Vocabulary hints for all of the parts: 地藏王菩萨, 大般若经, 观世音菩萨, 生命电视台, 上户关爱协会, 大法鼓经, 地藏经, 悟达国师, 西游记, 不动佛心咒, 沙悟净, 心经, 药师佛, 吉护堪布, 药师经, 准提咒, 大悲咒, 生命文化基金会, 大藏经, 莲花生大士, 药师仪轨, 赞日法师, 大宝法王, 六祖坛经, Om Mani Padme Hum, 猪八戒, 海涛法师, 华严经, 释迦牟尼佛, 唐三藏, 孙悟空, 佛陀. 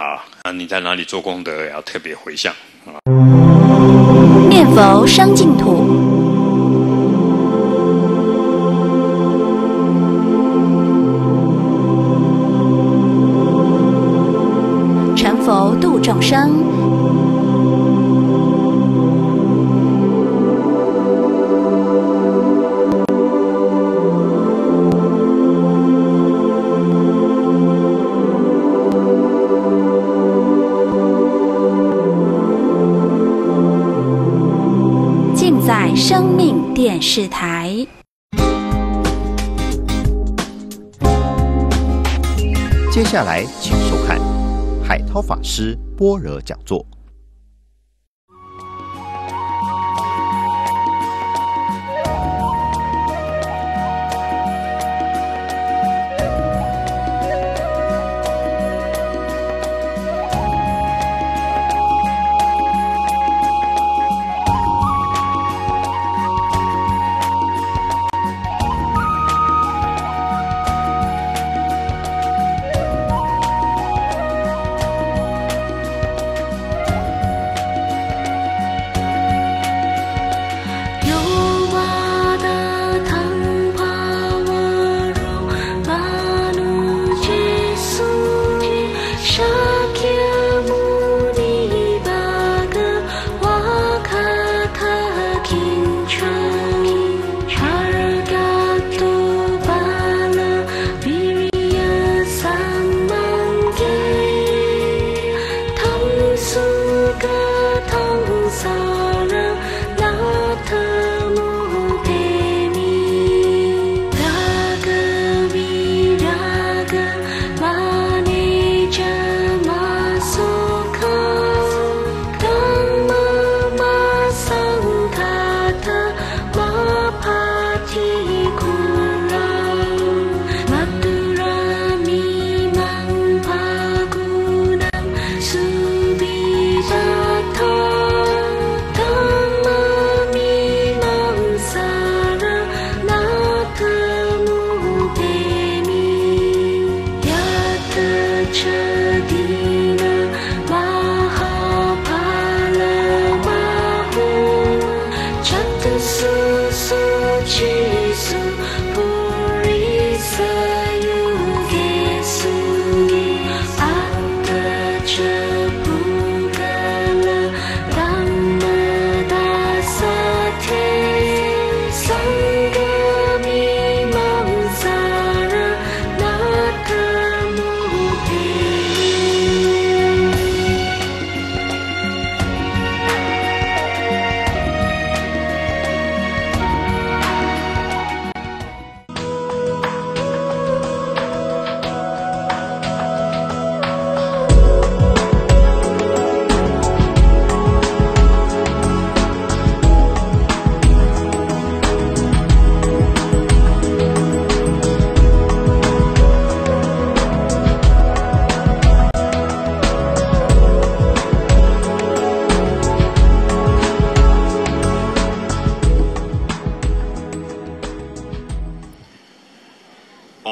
啊，那你在哪里做功德也要特别回向啊。念佛伤净土。 佛度众生，尽在生命电视台。 接下来，请收看。 海涛法师般若讲座。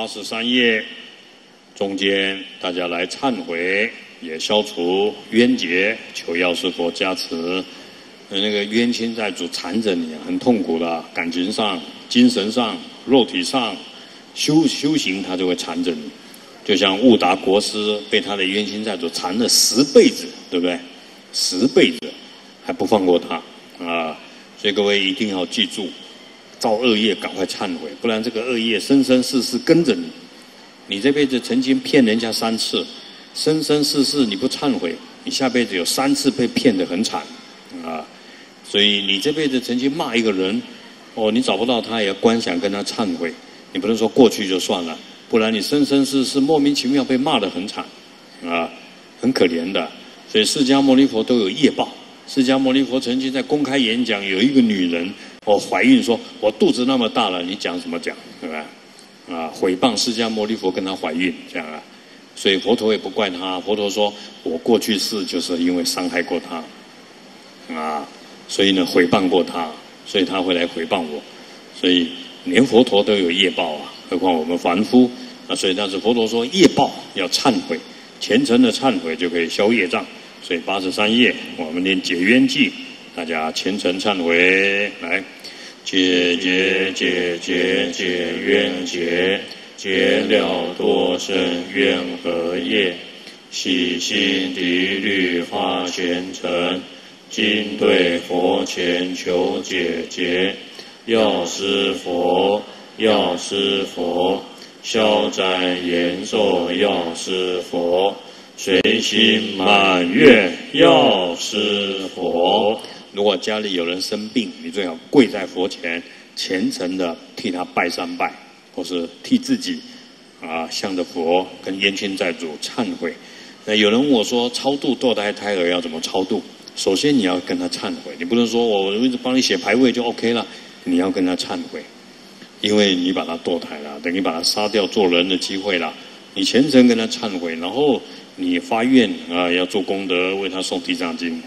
83页中间，大家来忏悔，也消除冤结，求药师佛加持。那个冤亲债主缠着你，很痛苦的，感情上、精神上、肉体上，修行他就会缠着你。就像悟达国师被他的冤亲债主缠了10辈子，对不对？10辈子还不放过他啊！所以各位一定要记住。 造恶业，赶快忏悔，不然这个恶业生生世世跟着你。你这辈子曾经骗人家3次，生生世世你不忏悔，你下辈子有3次被骗得很惨啊！所以你这辈子曾经骂一个人，哦，你找不到他也要观想跟他忏悔，你不能说过去就算了，不然你生生世世莫名其妙被骂得很惨啊，很可怜的。所以释迦牟尼佛都有业报。 释迦牟尼佛曾经在公开演讲，有一个女人，怀孕说：“我肚子那么大了，你讲什么讲，对吧？”啊，毁谤释迦牟尼佛跟她怀孕这样啊，所以佛陀也不怪她。佛陀说：“我过去世就是因为伤害过她，啊，所以呢毁谤过她，所以她会来毁谤我。所以连佛陀都有业报啊，何况我们凡夫啊？所以当时佛陀说业报要忏悔，虔诚的忏悔就可以消业障。所以83页我们念解冤记，大家虔诚忏悔来。解冤结，结了多生怨和业，洗心涤虑发虔诚，今对佛前求解结。药师佛，消灾延寿药师佛，随心满愿药师佛。如果家里有人生病，你最好跪在佛前，虔诚的替他拜3拜，或是替自己啊，向着佛跟冤亲债主忏悔。那有人问我说，超度堕胎胎儿要怎么超度？首先你要跟他忏悔，你不能说我一直帮你写牌位就 OK 了。你要跟他忏悔，因为你把他堕胎了，等于把他杀掉做人的机会了。你虔诚跟他忏悔，然后你发愿啊，要做功德，为他诵地藏经，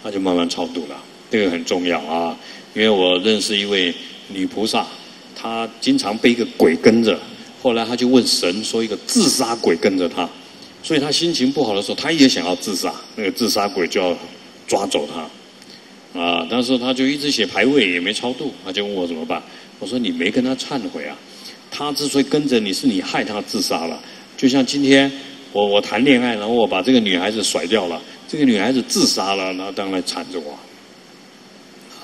他就慢慢超度了。这个很重要啊，因为我认识一位女菩萨，她经常被一个鬼跟着，后来她就问神说，一个自杀鬼跟着她，所以她心情不好的时候，她也想要自杀，那个自杀鬼就要抓走她。啊！但是他就一直写牌位也没超度，他就问我怎么办。我说你没跟他忏悔啊，他之所以跟着你是你害他自杀了。就像今天我谈恋爱，然后我把这个女孩子甩掉了，这个女孩子自杀了，那当然缠着我。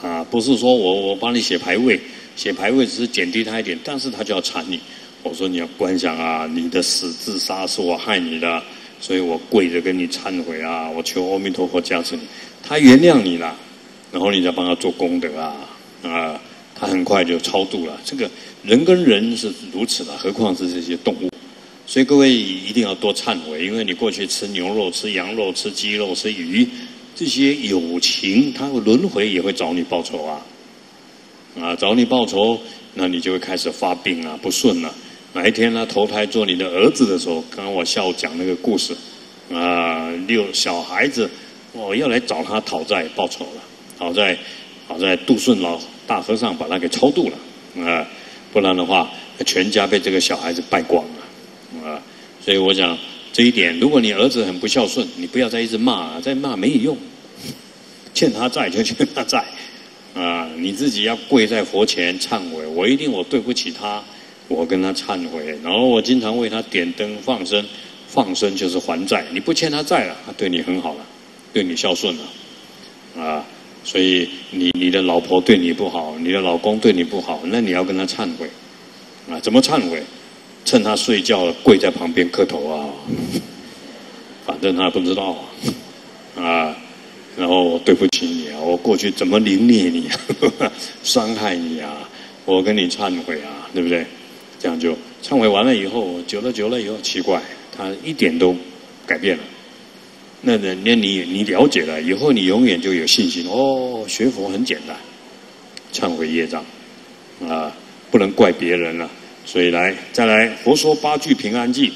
啊，不是说我帮你写牌位，写牌位只是减低他一点，但是他就要缠你。我说你要观想啊，你的死自杀是我害你的，所以我跪着跟你忏悔啊，我求阿弥陀佛加持你，他原谅你了。然后你再帮他做功德啊，他很快就超度了。这个人跟人是如此的，何况是这些动物。所以各位一定要多忏悔，因为你过去吃牛肉、吃羊肉、吃鸡肉、吃鱼，这些有情，他会轮回也会找你报仇啊，找你报仇，那你就会开始发病啊，不顺了。哪一天他投胎做你的儿子的时候，刚刚我下午讲那个故事啊，小孩子要来找他讨债报仇了。好在杜顺老大和尚把他给超度了啊，不然的话全家被这个小孩子败光了啊。所以我想这一点，如果你儿子很不孝顺，你不要再一直骂，再骂没有用，欠他债就欠他债啊，你自己要跪在佛前忏悔，我对不起他，我跟他忏悔，然后我经常为他点灯放生，放生就是还债，你不欠他债了，他对你很好了，对你孝顺了啊。所以你的老婆对你不好，你的老公对你不好，那你要跟他忏悔啊！怎么忏悔？趁他睡觉跪在旁边磕头啊，反正他不知道啊。然后我对不起你啊，我过去怎么凌虐你啊，伤害你啊，我跟你忏悔啊，对不对？这样就忏悔完了以后，久了以后，奇怪，他一点都改变了。那你了解了以后，你永远就有信心哦。学佛很简单，忏悔业障啊，不能怪别人了。所以再来，佛说8句平安记，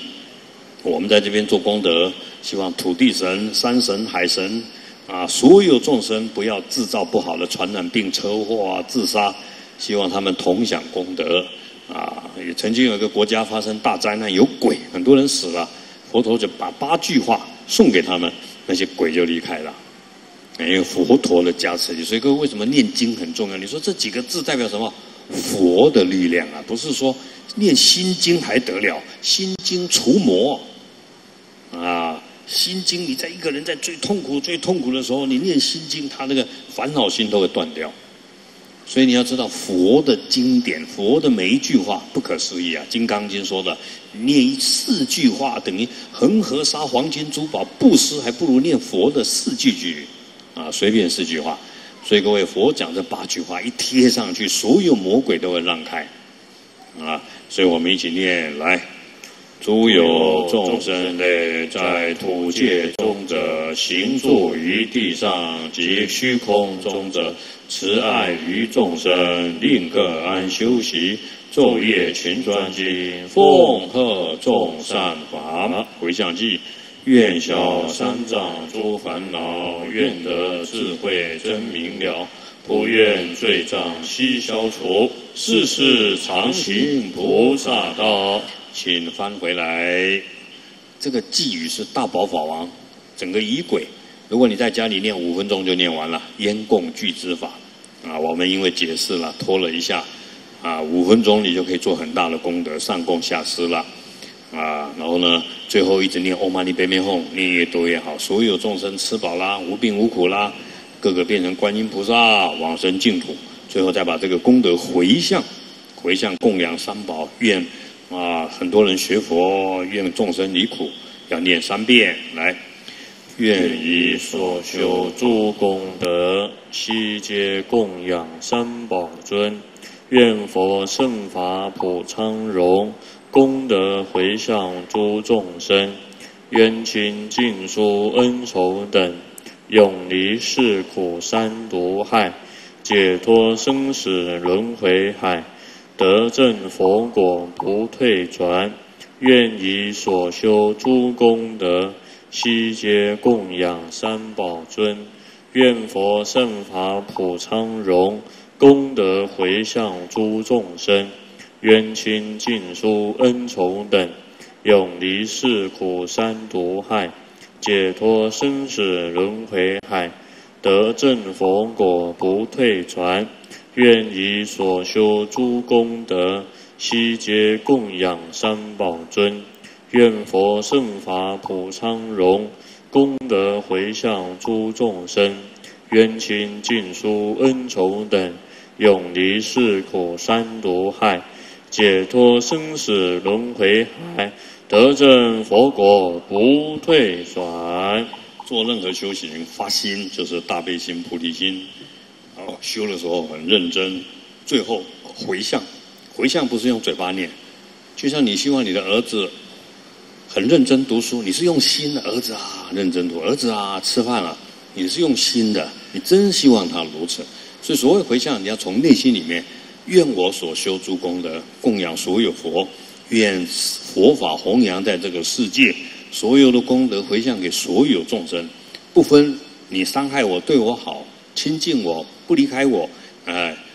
我们在这边做功德，希望土地神、山神、海神啊，所有众生不要制造不好的传染病、车祸啊、自杀，希望他们同享功德啊。也曾经有一个国家发生大灾难，有鬼，很多人死了，佛陀就把8句话。送给他们，那些鬼就离开了，因为佛陀的加持力。所以各位为什么念经很重要？你说这几个字代表什么？佛的力量啊！不是说念心经还得了，心经除魔啊！心经你在一个人在最痛苦的时候，你念心经，他那个烦恼心都会断掉。所以你要知道佛的经典，佛的每一句话不可思议啊！《金刚经》说的，念4句话等于恒河沙黄金珠宝布施，还不如念佛的4句啊，随便4句话。所以各位，佛讲这8句话一贴上去，所有魔鬼都会让开啊！所以我们一起念来：诸有众生类，在土界中者，行住于地上及虚空中者。慈爱于众生，令各安休息，昼夜勤专精，奉贺众善法。回向记：愿消三障诸烦恼，愿得智慧真明了，不愿罪障悉消除，世世常行菩萨道。请翻回来。这个寄语是大宝法王整个仪轨，如果你在家里念5分钟就念完了，烟供具之法啊，我们因为解释了拖了一下啊，5分钟你就可以做很大的功德，上供下施了啊，然后呢，最后一直念 Om Mani Padme Hum， 念越多越好，所有众生吃饱啦，无病无苦啦，个个变成观音菩萨，往生净土，最后再把这个功德回向供养三宝，愿啊很多人学佛，愿众生离苦，要念3遍来。愿以所修诸功德，悉皆供养三宝尊。愿佛圣法普昌荣，功德回向诸众生。冤亲尽疏恩仇等，永离世苦三毒害，解脱生死轮回海，得证佛果不退转。愿以所修诸功德，悉皆供养三宝尊，愿佛圣法普昌荣，功德回向诸众生，冤亲尽疏恩仇等，永离世苦三毒害，解脱生死轮回海，得证佛果不退转。愿以所修诸功德，悉皆供养三宝尊。愿佛圣法普昌荣，功德回向诸众生，冤亲尽疏恩仇等，永离世苦三毒害，解脱生死轮回海，得证佛果不退转。做任何修行，发心就是大悲心、菩提心。哦，修的时候很认真，最后回向，回向不是用嘴巴念，就像你希望你的儿子很认真读书，你是用心的，儿子啊，认真读，儿子啊，吃饭了，你是用心的，你真希望他如此。所以所谓回向，你要从内心里面，愿我所修诸功德，供养所有佛，愿佛法弘扬在这个世界，所有的功德回向给所有众生，不分你伤害我、对我好、亲近我、不离开我，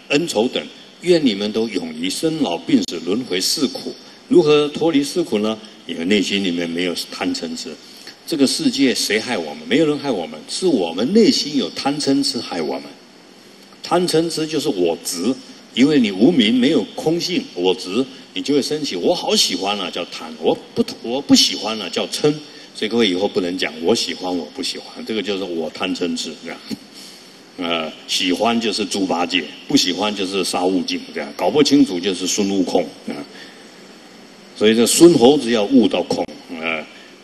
恩仇等，愿你们都永离生老病死轮回四苦。如何脱离四苦呢？你的内心里面没有贪嗔痴，这个世界谁害我们？没有人害我们，是我们内心有贪嗔痴害我们。贪嗔痴就是我执，因为你无明没有空性，我执你就会升起。我好喜欢了、叫贪，我不喜欢了、叫嗔。所以各位以后不能讲我喜欢我不喜欢，这个就是我贪嗔痴这样。喜欢就是猪八戒，不喜欢就是沙悟净这样，搞不清楚就是孙悟空啊。所以这孙猴子要悟到空，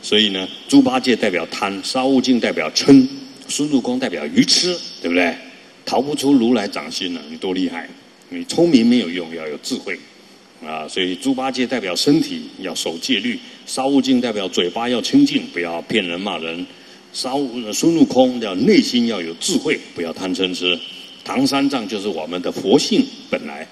所以呢，猪八戒代表贪，沙悟净代表嗔，孙悟空代表愚痴，对不对？逃不出如来掌心了，你多厉害！你聪明没有用，要有智慧啊！所以猪八戒代表身体，要守戒律；沙悟净代表嘴巴要清净，不要骗人骂人；孙悟空叫内心要有智慧，不要贪嗔痴。唐三藏就是我们的佛性本来。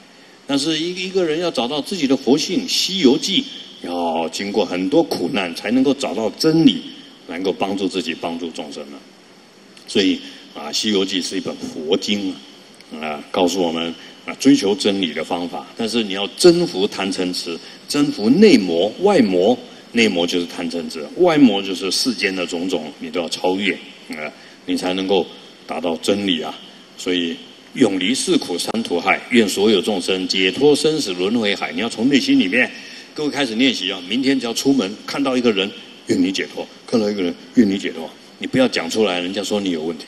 但是一个人要找到自己的佛性，《西游记》要经过很多苦难，才能够找到真理，能够帮助自己、帮助众生了。所以啊，《西游记》是一本佛经啊，告诉我们啊追求真理的方法。但是你要征服贪嗔痴，征服内魔、外魔。内魔就是贪嗔痴，外魔就是世间的种种，你都要超越啊，你才能够达到真理啊。所以。永离世苦三途害，愿所有众生解脱生死轮回海。你要从内心里面，各位开始练习啊！明天只要出门看到一个人，愿你解脱；看到一个人，愿你解脱。你不要讲出来，人家说你有问题。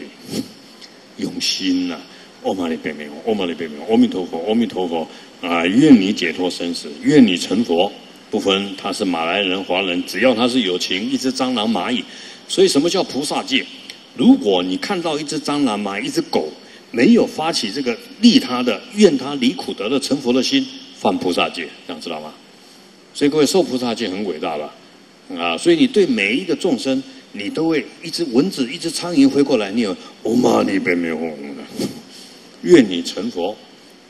用心呐、Om Mani Padme Hum，Om Mani Padme Hum，阿弥陀佛，阿弥陀佛啊！愿你解脱生死，愿你成佛。不分他是马来人、华人，只要他是有情，一只蟑螂、蚂蚁。所以什么叫菩萨戒？如果你看到一只蟑螂、蚂蚁、一只狗，没有发起这个利他的、愿他离苦得乐、成佛的心，犯菩萨戒，这样知道吗？所以各位受菩萨戒很伟大了啊！所以你对每一个众生，你都会一只蚊子、一只苍蝇回过来，你有Om Mani Padme Hum，愿你成佛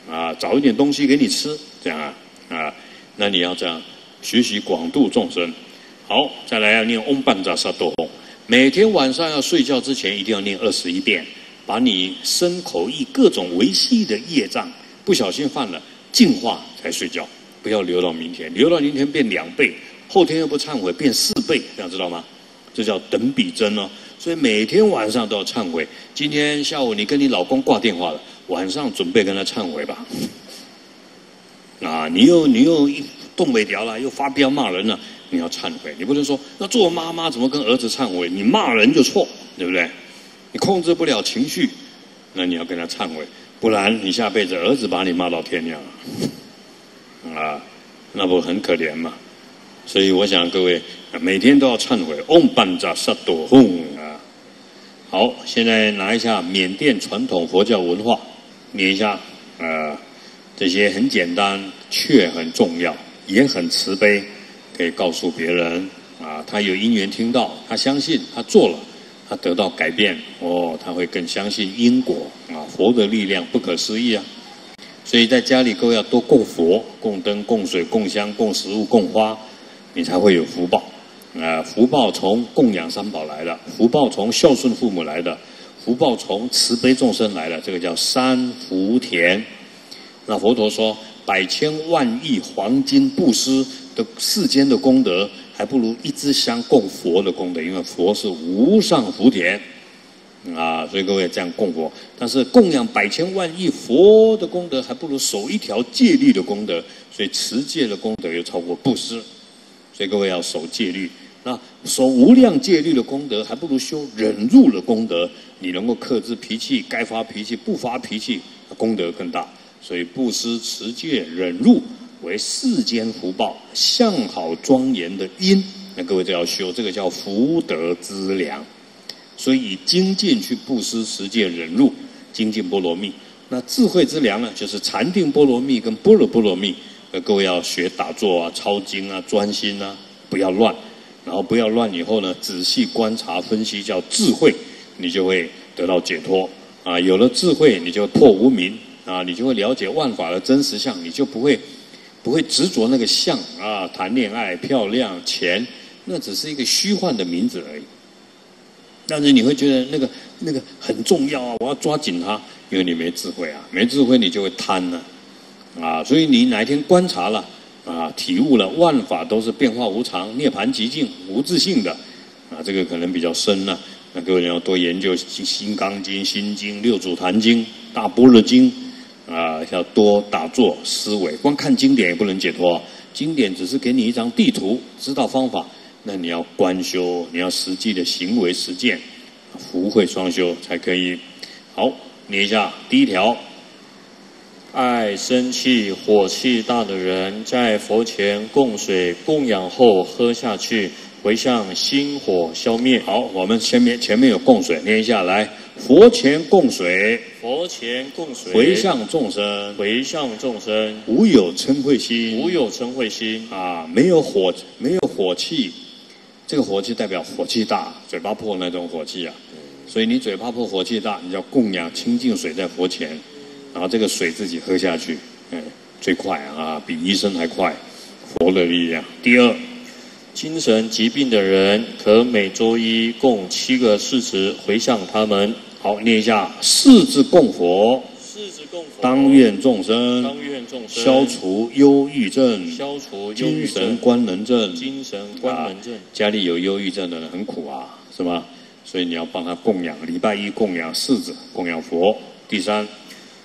啊！找一点东西给你吃，这样啊！那你要这样学习广度众生。好，再来要念Om Mani Padme Hum，每天晚上要睡觉之前一定要念21遍。把你身口意各种微细的业障，不小心犯了，净化才睡觉，不要留到明天，留到明天变2倍，后天又不忏悔，变4倍，这样知道吗？这叫等比增哦。所以每天晚上都要忏悔。今天下午你跟你老公挂电话了，晚上准备跟他忏悔吧。啊，你又动不了了，又发飙骂人了，你要忏悔。你不能说那做妈妈怎么跟儿子忏悔？你骂人就错，对不对？你控制不了情绪，那你要跟他忏悔，不然你下辈子儿子把你骂到天亮了，啊，那不很可怜吗？ 所以我想各位每天都要忏悔。Om Mani Padme Hum 啊！好，现在拿一下缅甸传统佛教文化，念一下这些很简单却很重要，也很慈悲，可以告诉别人啊，他有因缘听到，他相信，他做了，他得到改变哦，他会更相信因果啊！佛的力量不可思议啊！所以在家里各位要多供佛、供灯、供水、供香、供食物、供花。 你才会有福报，福报从供养三宝来的，福报从孝顺父母来的，福报从慈悲众生来的，这个叫三福田。那佛陀说，1,000,000,000亿黄金布施的世间的功德，还不如1支香供佛的功德，因为佛是无上福田，啊，所以各位这样供佛。但是供养1,000,000,000亿佛的功德，还不如守1条戒律的功德，所以持戒的功德又超过布施。 所以各位要守戒律，那守无量戒律的功德，还不如修忍辱的功德。你能够克制脾气，该发脾气不发脾气，功德更大。所以布施、持戒、忍辱为世间福报相好庄严的因。那各位就要修，这个叫福德资粮。所以以精进去布施、持戒、忍辱，精进波罗蜜。那智慧之粮呢，就是禅定波罗蜜跟般若波罗蜜。 各位要学打坐啊、抄经啊、专心啊，不要乱。然后不要乱以后呢，仔细观察分析，叫智慧，你就会得到解脱啊。有了智慧，你就破无明啊，你就会了解万法的真实相，你就不会执着那个相啊。谈恋爱、漂亮、钱，那只是一个虚幻的名字而已。但是你会觉得那个很重要啊，我要抓紧它，因为你没智慧啊，没智慧你就会贪啊。 啊，所以你哪一天观察了啊，体悟了万法都是变化无常、涅槃极境、无自性的啊，这个可能比较深了、啊。那各位要多研究《金刚经》《心经》《六祖坛经》《大般若经》啊，要多打坐思维。光看经典也不能解脱、啊，经典只是给你一张地图，知道方法。那你要观修，你要实际的行为实践，福慧双修才可以。好，念一下第1条。 爱生气、火气大的人，在佛前供水供养后喝下去，回向心火消灭。好，我们前面有供水，念一下来。佛前供水，佛前供水，回向众生，回向众生，无有嗔恚心，无有嗔恚心啊，没有火气，这个火气代表火气大，嘴巴破那种火气啊。所以你嘴巴破火气大，你要供养清净水在佛前。 然后这个水自己喝下去，嗯，最快啊，比医生还快，佛的力量。第2，精神疾病的人可每周1供7个誓词回向他们。好，念一下：誓字供佛，誓字供佛，当愿众生，当愿众生，消除忧郁症，消除忧郁症，精神官能症，精神官能症。家里有忧郁症的人很苦啊，是吧？所以你要帮他供养，礼拜1供养誓字，供养佛。第3。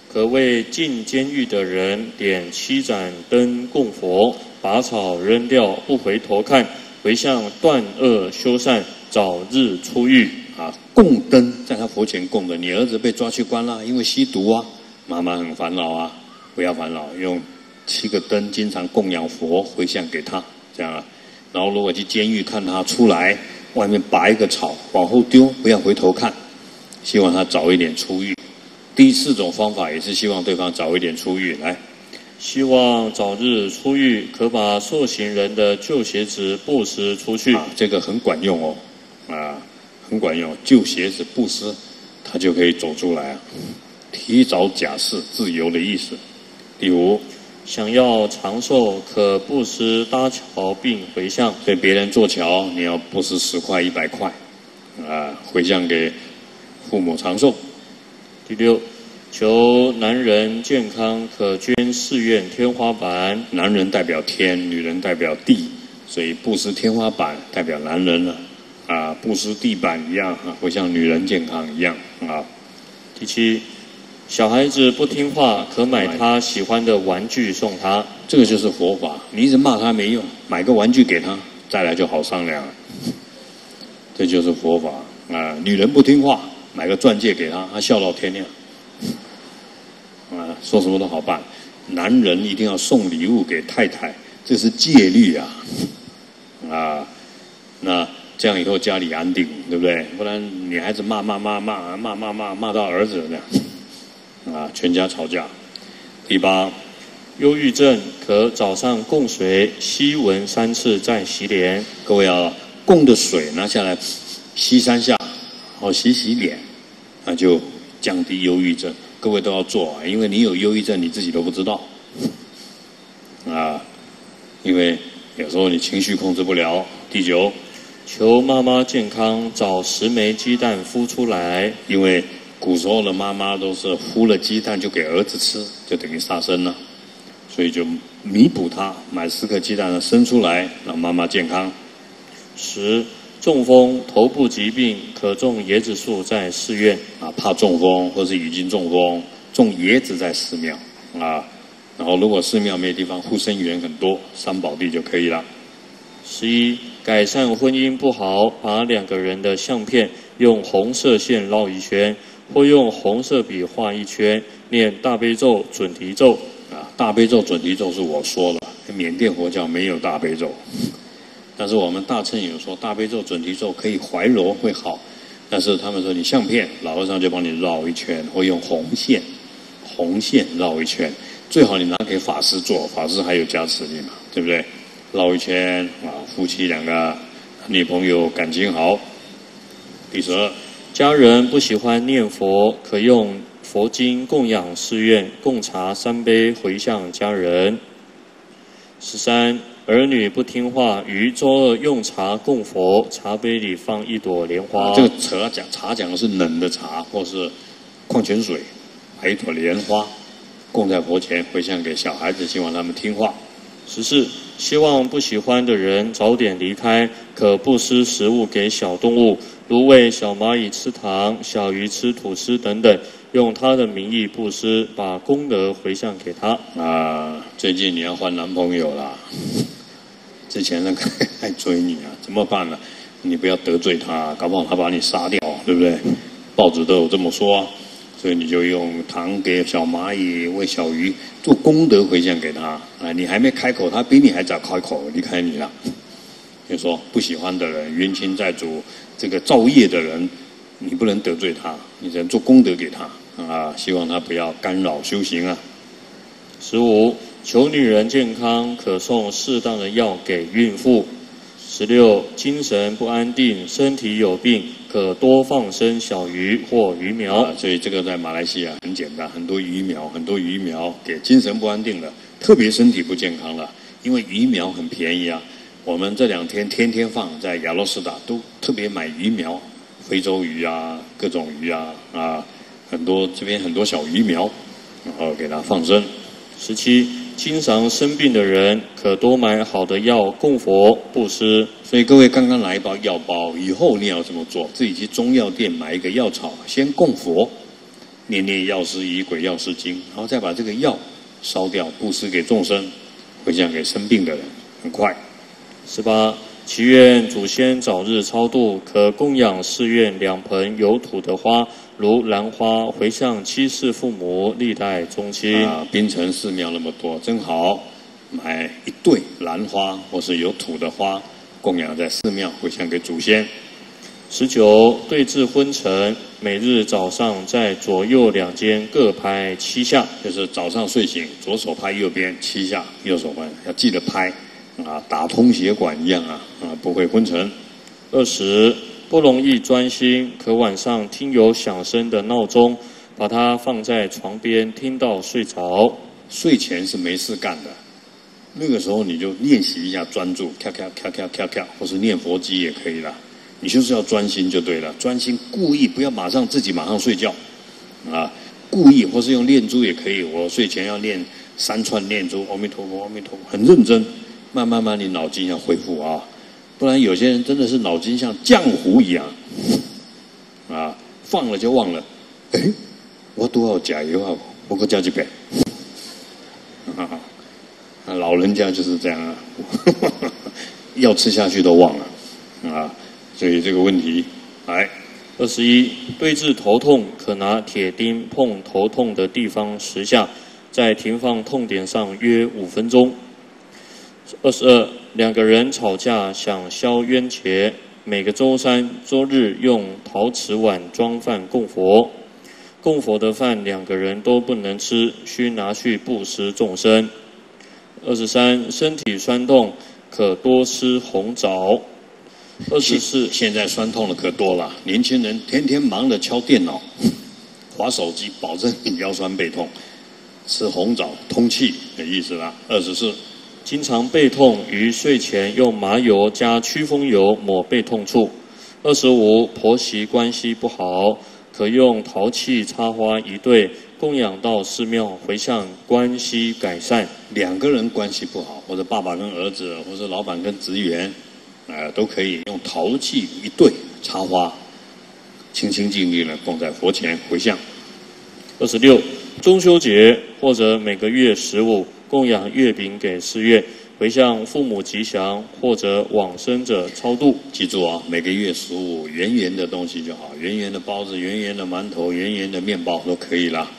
可为进监狱的人点7盏灯供佛，把草扔掉，不回头看，回向断恶修善，早日出狱。啊，供灯在他佛前供的，你儿子被抓去关了，因为吸毒啊，妈妈很烦恼啊，不要烦恼，用7个灯经常供养佛，回向给他，这样啊。然后如果去监狱看他出来，外面拔一个草往后丢，不要回头看，希望他早一点出狱。 第4种方法也是希望对方早一点出狱，来，希望早日出狱，可把受刑人的旧鞋子布施出去。啊，这个很管用哦，啊，很管用，旧鞋子布施，他就可以走出来啊，提早假释自由的意思。第5，想要长寿，可布施搭桥并回向，对别人做桥，你要布施10块、100块，啊，回向给父母长寿。 第6，求男人健康，可捐4院天花板。男人代表天，女人代表地，所以布施天花板代表男人了，啊，布施地板一样啊，会像女人健康一样啊。第7，小孩子不听话，可买他喜欢的玩具送他，这个就是佛法。你一直骂他没用，买个玩具给他，再来就好商量了。这就是佛法啊！女人不听话，买个钻戒给她，她笑到天亮。啊，说什么都好办。男人一定要送礼物给太太，这是戒律啊！啊，那这样以后家里安定，对不对？不然女孩子骂到儿子这样，啊，全家吵架。第8，忧郁症可早上供水，吸闻3次再洗脸。各位啊，供的水拿下来，吸3下，好洗脸，那就降低忧郁症。各位都要做，因为你有忧郁症，你自己都不知道啊。因为有时候你情绪控制不了。第9，求妈妈健康，找10枚鸡蛋孵出来。因为古时候的妈妈都是孵了鸡蛋就给儿子吃，就等于杀生了，所以就弥补它，买10个鸡蛋生出来，让妈妈健康。10，中风、头部疾病可种椰子树在寺院啊，怕中风或是已经中风，种椰子在寺庙啊。然后如果寺庙没有地方，护生园很多，三宝地就可以了。11，改善婚姻不好，把2个人的相片用红色线绕一圈，或用红色笔画一圈，念大悲咒、准提咒啊。大悲咒、准提咒是我说的，缅甸佛教没有大悲咒。但是我们大乘有说大悲咒、准提咒可以怀柔会好，但是他们说你相片，老和尚就帮你绕一圈，或用红线绕一圈，最好你拿给法师做，法师还有加持力嘛，对不对？绕一圈啊，夫妻2个女朋友感情好。第12，家人不喜欢念佛，可用佛经供养寺院，供茶3杯回向家人。13，儿女不听话，于周2用茶供佛，茶杯里放1朵莲花。这个茶讲的是冷的茶或是矿泉水，还有1朵莲花，供在佛前回向给小孩子，希望他们听话。14，希望不喜欢的人早点离开，可布施食物给小动物，如喂小蚂蚁吃糖，小鱼吃吐司等等，用他的名义布施，把功德回向给他。啊，最近你要换男朋友啦。之前那个爱追你啊，怎么办呢？你不要得罪他，搞不好他把你杀掉，对不对？报纸都有这么说啊，所以你就用糖给小蚂蚁，喂小鱼，做功德回向给他啊！你还没开口，他比你还早开口，离开你了。就说不喜欢的人，冤亲债主，这个造业的人，你不能得罪他，你只能做功德给他啊！希望他不要干扰修行啊。15。求女人健康，可送适当的药给孕妇。16，精神不安定，身体有病，可多放生小鱼或鱼苗。啊，所以这个在马来西亚很简单，很多鱼苗给精神不安定的，特别身体不健康了，因为鱼苗很便宜啊。我们这2天天放在亚罗斯达都特别买鱼苗，非洲鱼啊，各种鱼啊啊，很多这边很多小鱼苗，然后给它放生。17。经常生病的人，可多买好的药供佛布施。所以各位刚刚拿一包药包，以后你要这么做，自己去中药店买一个药草，先供佛，念药师仪轨、药师经，然后再把这个药烧掉，布施给众生，回向给生病的人，很快。18，祈愿祖先早日超度，可供养寺院2盆有土的花，如兰花，回向7世父母，历代宗亲。啊，槟城寺庙那么多，真好，买1对兰花或是有土的花，供养在寺庙，回向给祖先。19，对治昏沉，每日早上在左右2肩各拍7下，就是早上睡醒，左手拍右边7下，右手拍要记得拍。啊，打通血管一样啊！啊，不会昏沉。20，不容易专心，可晚上听有响声的闹钟，把它放在床边，听到睡着。睡前是没事干的，那个时候你就练习一下专注，跳，或是念佛机也可以了。你就是要专心就对了，专心故意不要马上睡觉，啊，故意或是用念珠也可以。我睡前要念3串念珠，阿弥陀佛，阿弥陀佛，很认真。慢慢你脑筋要恢复啊，不然有些人真的是脑筋像浆糊一样啊，放了就忘了。哎，我多少加油啊？我给加几杯。啊，老人家就是这样啊，要吃下去都忘了啊，所以这个问题，来。 21，对治头痛，可拿铁钉碰头痛的地方10下，在停放痛点上约5分钟。22，2个人吵架想消冤结，每个周3、周日用陶瓷碗装饭供佛，供佛的饭2个人都不能吃，需拿去布施众生。23，身体酸痛，可多吃红枣。 24，现在酸痛的可多了，年轻人天天忙着敲电脑、滑手机，保证你腰酸背痛。吃红枣通气的意思啦。24，经常背痛，于睡前用麻油加驱风油抹背痛处。25，婆媳关系不好，可用陶器插花一对，供养到寺庙回向，关系改善。2个人关系不好，或者爸爸跟儿子，或者老板跟职员。 都可以用陶器一对插花，清清净净的供在佛前回向。26，中秋节或者每个月15供养月饼给寺院，回向父母吉祥或者往生者超度。记住啊，每个月15圆圆的东西就好，圆圆的包子、圆圆的馒头、圆圆的面包都可以啦。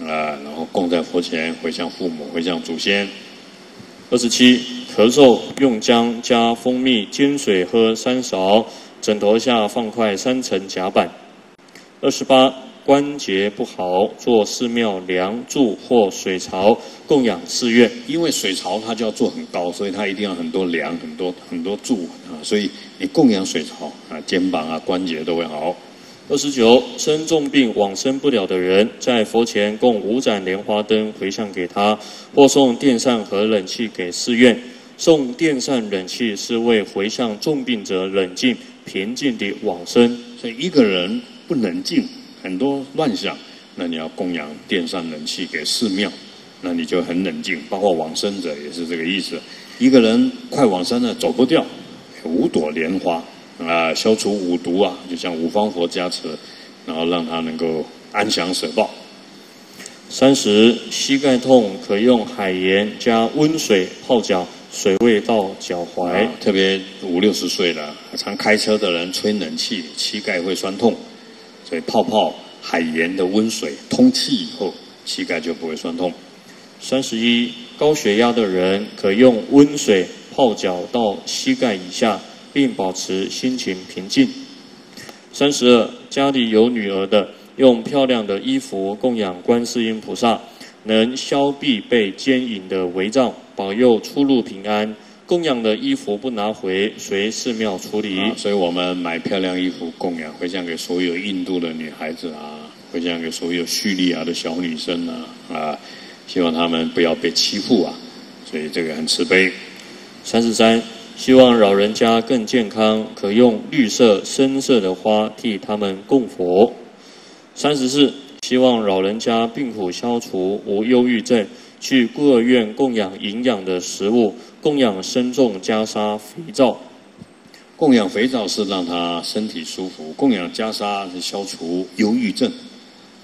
然后供在佛前回向父母，回向祖先。27。 咳嗽用姜加蜂蜜煎水喝3勺，枕头下放块3层甲板。28，关节不好，做寺庙梁柱或水槽供养寺院。因为水槽它就要做很高，所以它一定要很多梁、很多柱啊，所以你供养水槽啊，肩膀啊关节都会好。29，生重病往生不了的人，在佛前供5盏莲花灯回向给他，或送电扇和冷气给寺院。 送电扇、冷气是为回向重病者冷静、平静的往生。所以一个人不冷静，很多乱想，那你要供养电扇、冷气给寺庙，那你就很冷静。包括往生者也是这个意思。一个人快往生了，走不掉，5朵莲花啊，消除5毒啊，就像5方佛加持，然后让他能够安详舍报。30，膝盖痛可用海盐加温水泡脚。 水位到脚踝，特别50、60岁了，常开车的人吹冷气，膝盖会酸痛，所以泡泡海盐的温水通气以后，膝盖就不会酸痛。31，高血压的人可用温水泡脚到膝盖以下，并保持心情平静。32，家里有女儿的，用漂亮的衣服供养观世音菩萨，能消避被奸淫的违障。 保佑出入平安，供养的衣服不拿回，随寺庙处理。所以我们买漂亮衣服供养，回向给所有印度的女孩子啊，回向给所有叙利亚的小女生啊，希望她们不要被欺负啊，所以这个很慈悲。33，希望老人家更健康，可用绿色、深色的花替他们供佛。34，希望老人家病苦消除，无忧郁症。 去孤儿院供养营养的食物，供养生重袈裟、肥皂。供养肥皂是让他身体舒服，供养袈裟是消除忧郁症，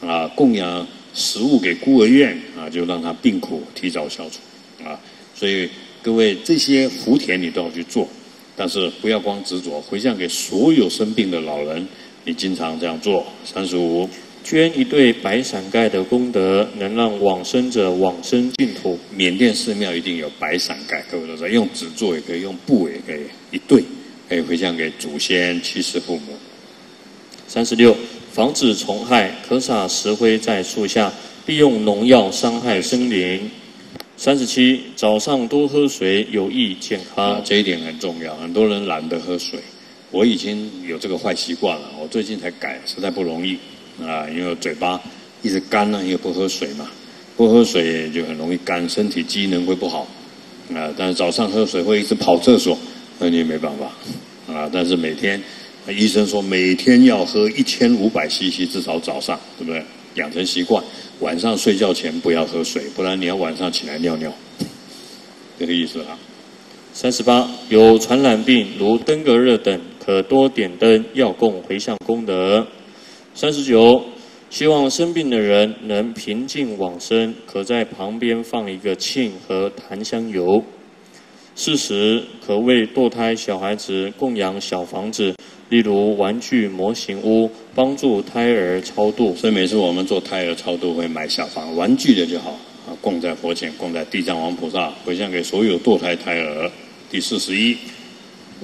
啊，供养食物给孤儿院啊，就让他病苦提早消除啊。所以各位这些福田你都要去做，但是不要光执着，回向给所有生病的老人，你经常这样做。35。 捐一对白伞盖的功德，能让往生者往生净土。缅甸寺庙一定有白伞盖，各位都知道，用纸做也可以，用布也可以，一对可以回向给祖先、七世父母。36，防止虫害，可撒石灰在树下，避用农药伤害森林。37，早上多喝水有益健康，这一点很重要，很多人懒得喝水。我已经有这个坏习惯了，我最近才改，实在不容易。 啊，因为嘴巴一直干呢，因为不喝水嘛，不喝水就很容易干，身体机能会不好。啊，但是早上喝水会一直跑厕所，那你也没办法。啊，但是每天，医生说每天要喝1500 CC， 至少早上，对不对？养成习惯，晚上睡觉前不要喝水，不然你要晚上起来尿尿，这个意思啊。38. 有传染病如登革热等，可多点灯药供回向功德。39. 希望生病的人能平静往生，可在旁边放一个磬和檀香油。40. 可为堕胎小孩子供养小房子，例如玩具模型屋，帮助胎儿超度。所以每次我们做胎儿超度，会买小房玩具的就好啊，供在佛前，供在地藏王菩萨，回向给所有堕胎胎儿。第41，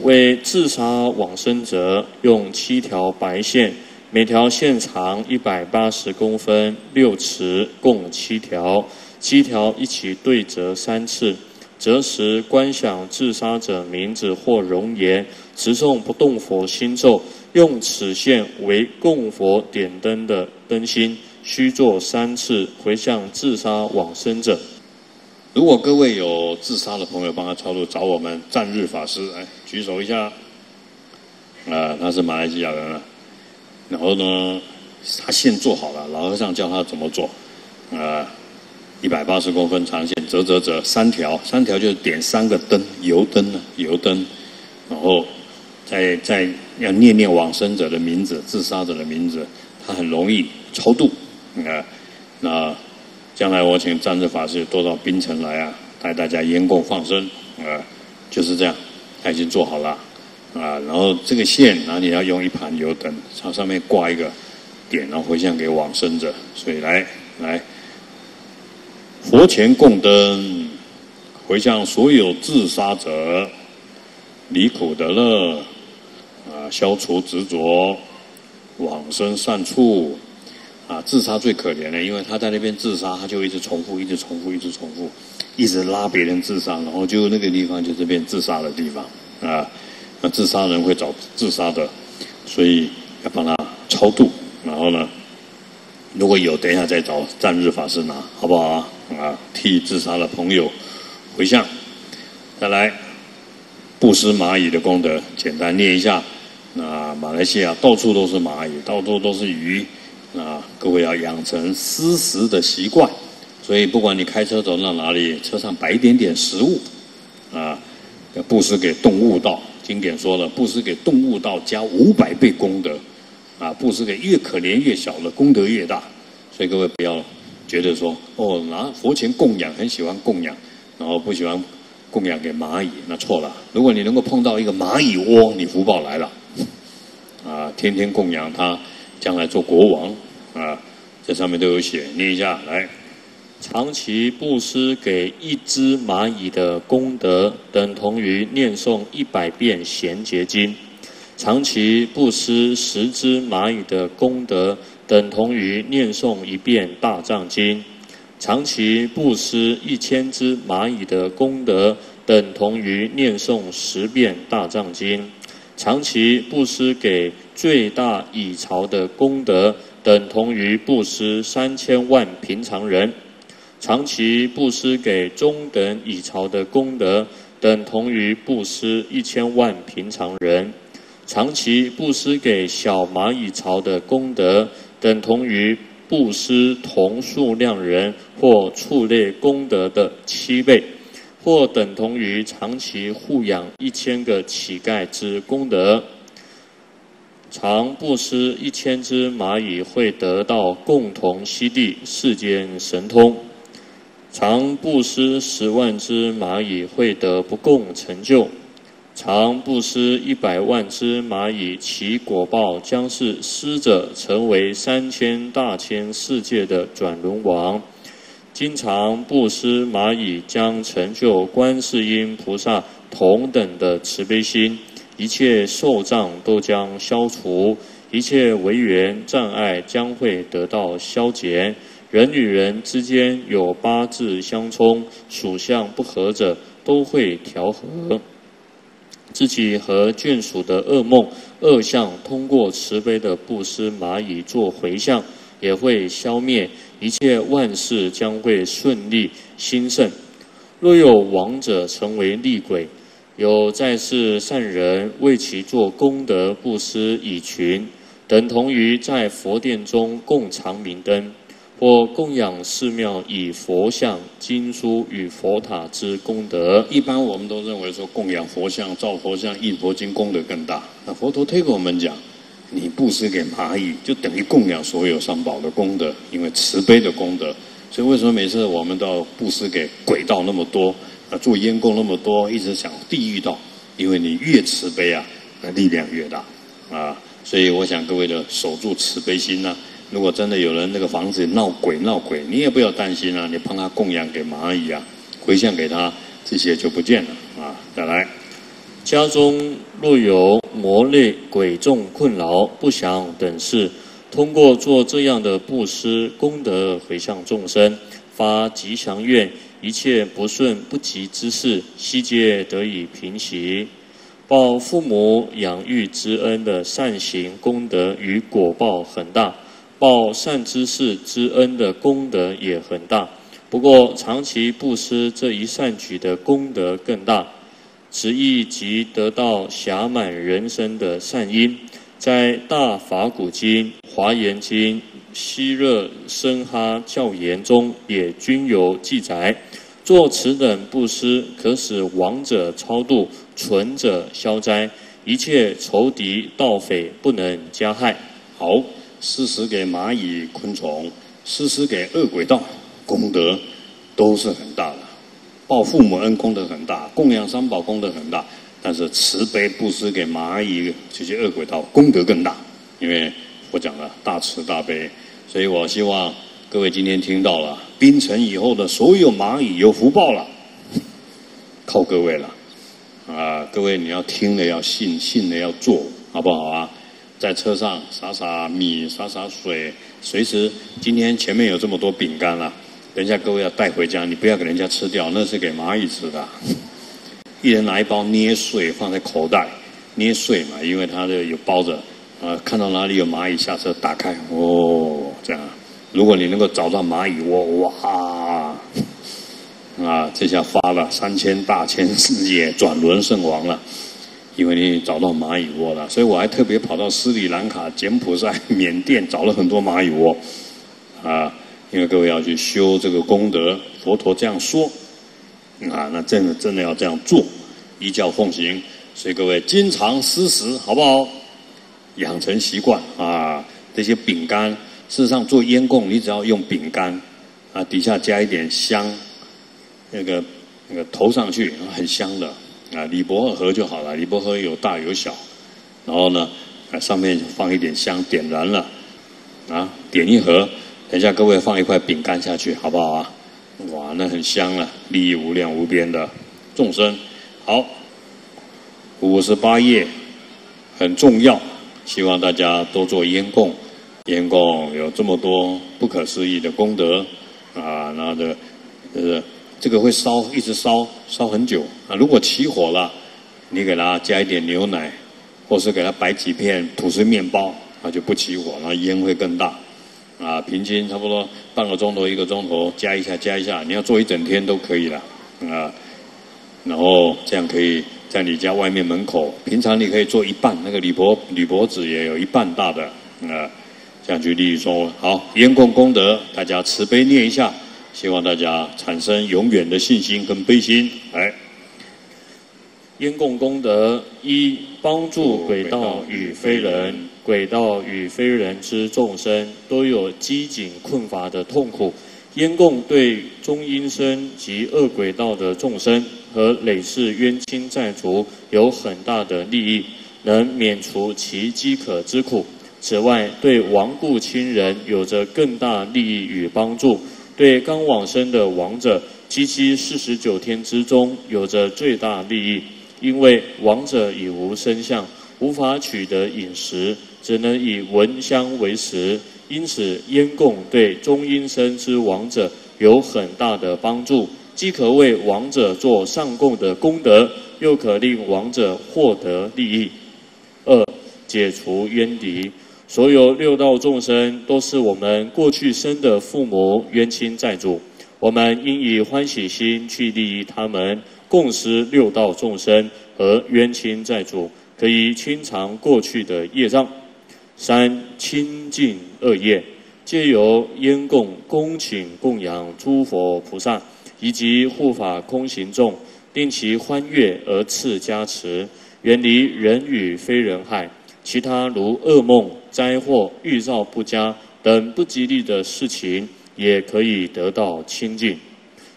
为自杀往生者用7条白线。每条线长180公分，6尺，共7条，7条一起对折3次，折时观想自杀者名字或容颜，持诵不动佛心咒，用此线为供佛点灯的灯芯，须做3次，回向自杀往生者。如果各位有自杀的朋友，帮他超度，找我们赞日法师，哎，举手一下。他是马来西亚人了。然后呢，他线做好了，老和尚教他怎么做，180公分长线折3条，3条就是点3个灯，油灯，然后再要念念往生者的名字，自杀者的名字，他很容易超度。那将来我请赞日法师多到槟城来啊，带大家烟供放生，就是这样，他已经做好了。然后这个线，然后你要用1盘油灯，它上面挂一个点，然后回向给往生者。所以来，佛前供灯，回向所有自杀者，离苦得乐，消除执着，往生善处。自杀最可怜的，因为他在那边自杀，他就一直重复，一直拉别人自杀，然后就那个地方就是变自杀的地方。那自杀人会找自杀的，所以要帮他超度。然后呢，如果有，等一下再找赞日法师拿，好不好啊？替自杀的朋友回向。再来，布施蚂蚁的功德，简单念一下。那马来西亚到处都是蚂蚁，到处都是鱼。那各位要养成施食的习惯，所以不管你开车走到哪里，车上摆一点点食物，要布施给动物道。经典说了，布施给动物道加500倍功德，布施给越可怜越小的功德越大，所以各位不要觉得说拿佛前供养，很喜欢供养，然后不喜欢供养给蚂蚁，那错了。如果你能够碰到一个蚂蚁窝，你福报来了，天天供养他，将来做国王，这上面都有写，念一下来。长期布施给1只蚂蚁的功德，等同于念诵100遍贤劫经；长期布施10只蚂蚁的功德，等同于念诵1遍大藏经；长期布施1000只蚂蚁的功德，等同于念诵10遍大藏经；长期布施给最大蚁巢的功德，等同于布施3000万平常人。长期布施给中等蚁巢的功德，等同于布施1000万平常人；长期布施给小蚂蚁巢的功德，等同于布施同数量人或畜类功德的7倍，或等同于长期护养1000个乞丐之功德。常布施1000只蚂蚁，会得到共同悉地世间神通。常布施10万只蚂蚁，会得不共成就；常布施100万只蚂蚁，其果报将是施者成为3000大千世界的转轮王。经常布施蚂蚁，将成就观世音菩萨同等的慈悲心，一切受障都将消除，一切违缘障碍将会得到消减。人与人之间有8字相冲，属相不合者都会调和。自己和眷属的恶梦、恶相，通过慈悲的布施蚂蚁做回向，也会消灭，一切万事将会顺利兴盛。若有亡者成为厉鬼，有在世善人为其做功德布施蚁群，等同于在佛殿中供长明灯。或供养寺庙以佛像、经书与佛塔之功德。一般我们都认为说供养佛像、造佛像、印佛经功德更大。那佛陀推给我们讲，你布施给蚂蚁，就等于供养所有三宝的功德，因为慈悲的功德。所以为什么每次我们到布施给鬼道那么多，啊，做烟供那么多，一直想地狱道，因为你越慈悲啊，那力量越大啊。所以我想各位的守住慈悲心啊。 如果真的有人那个房子闹鬼，你也不要担心啊，你帮他供养给蚂蚁啊，回向给他，这些就不见了啊。再来，家中若有魔类鬼众困扰、不祥等事，通过做这样的布施功德回向众生，发吉祥愿，一切不顺不吉之事，悉皆得以平息。 报父母养育之恩的善行功德与果报很大。 报善知识之恩的功德也很大，不过长期布施这一善举的功德更大，此亦即得到暇满人生的善因。在《大法鼓经》《华严经》《般若深哈教言》中也均有记载，做此等布施，可使亡者超度，存者消灾，一切仇敌盗匪不能加害。好。 施食给蚂蚁、昆虫，施食给恶鬼道，功德都是很大的。报父母恩功德很大，供养三宝功德很大，但是慈悲布施给蚂蚁这些恶鬼道功德更大，因为我讲了大慈大悲，所以我希望各位今天听到了，槟城以后的所有蚂蚁有福报了，靠各位了啊！各位你要听了要信，信了要做，好不好啊？ 在车上撒撒米，撒撒水，随时。今天前面有这么多饼干了，等一下各位要带回家，你不要给人家吃掉，那是给蚂蚁吃的。一人拿一包捏碎放在口袋，捏碎嘛，因为它的有包着。啊，看到哪里有蚂蚁下车打开，哦，这样。如果你能够找到蚂蚁窝，哇，啊，这下发了3000大千世界转轮圣王了。 因为你找到蚂蚁窝了，所以我还特别跑到斯里兰卡、柬埔寨、缅甸找了很多蚂蚁窝，啊，因为各位要去修这个功德，佛陀这样说，啊，那真的要这样做，依教奉行，所以各位经常施食，好不好？养成习惯啊，这些饼干，事实上做烟供，你只要用饼干，啊，底下加一点香，那个投上去，很香的。 啊，李伯赫就好了。李伯赫有大有小，然后呢，啊，上面放一点香，点燃了，啊，点一盒。等一下各位放一块饼干下去，好不好啊？哇，那很香了，利益无量无边的众生。好，58页很重要，希望大家多做烟供。烟供有这么多不可思议的功德啊，然后的，这个会烧，一直烧，烧很久啊！如果起火了，你给它加一点牛奶，或是给它摆几片吐司面包，啊就不起火，然后烟会更大。啊，平均差不多半个钟头、1个钟头，加一下，你要做一整天都可以了啊。然后这样可以在你家外面门口，平常你可以做一半，那个铝箔纸也有一半大的啊，这样去利益说好烟供功德，大家慈悲念一下。 希望大家产生永远的信心跟悲心。来，烟供功德一，帮助鬼道与非人，鬼道与非人之众生都有饥馑困乏的痛苦。烟供对中阴身及恶鬼道的众生和累世冤亲债主有很大的利益，能免除其饥渴之苦。此外，对亡故亲人有着更大利益与帮助。 对刚往生的亡者，749天之中有着最大利益，因为亡者已无身相，无法取得饮食，只能以闻香为食，因此烟供对中阴身之亡者有很大的帮助，既可为亡者做上供的功德，又可令亡者获得利益。二，解除冤敌。 所有六道众生都是我们过去生的父母冤亲债主，我们应以欢喜心去利益他们，共施六道众生和冤亲债主，可以清偿过去的业障。三、清净恶业，皆由烟供、恭请、供养诸佛菩萨以及护法空行众，令其欢悦而赐加持，远离人与非人害。其他如噩梦、灾祸、预兆不佳等不吉利的事情，也可以得到清净。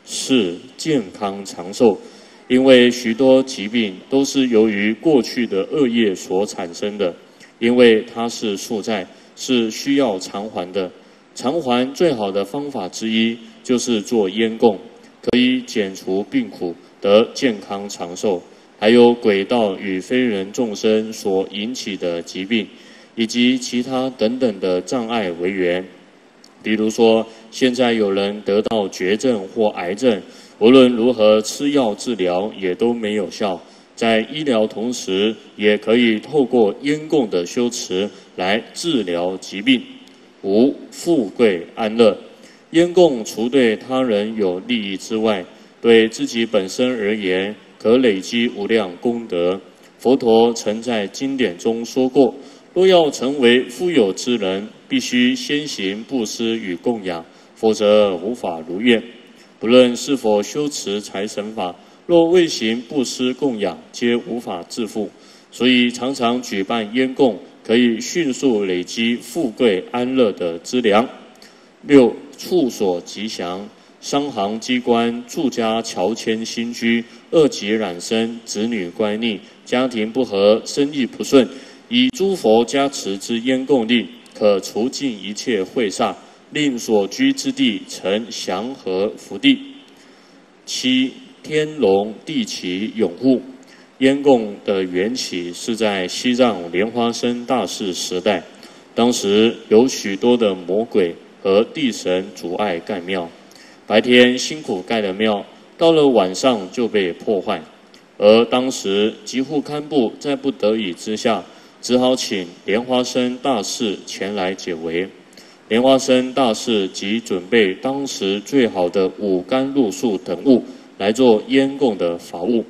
四、健康长寿。 因为许多疾病都是由于过去的恶业所产生的，因为它是宿债，是需要偿还的。偿还最好的方法之一就是做烟供，可以减除病苦，得健康长寿。还有鬼道与非人众生所引起的疾病，以及其他等等的障碍为缘。比如说，现在有人得到绝症或癌症。 无论如何吃药治疗也都没有效，在医疗同时，也可以透过烟供的修持来治疗疾病。五、富贵安乐，烟供除对他人有利益之外，对自己本身而言，可累积无量功德。佛陀曾在经典中说过，若要成为富有之人，必须先行布施与供养，否则无法如愿。 不论是否修持财神法，若未行布施供养，皆无法致富。所以常常举办烟供，可以迅速累积富贵安乐的资粮。六、处所吉祥，商行机关、住家乔迁新居，恶疾染生，子女乖逆，家庭不和，生意不顺，以诸佛加持之烟供力，可除尽一切秽煞。 令所居之地成祥和福地。七、天龙地耆拥护。烟供的缘起是在西藏莲花生大士时代，当时有许多的魔鬼和地神阻碍盖庙，白天辛苦盖的庙，到了晚上就被破坏。而当时吉护堪布在不得已之下，只好请莲花生大士前来解围。 莲花生大士即准备当时最好的五甘露树等物来做烟供的法物，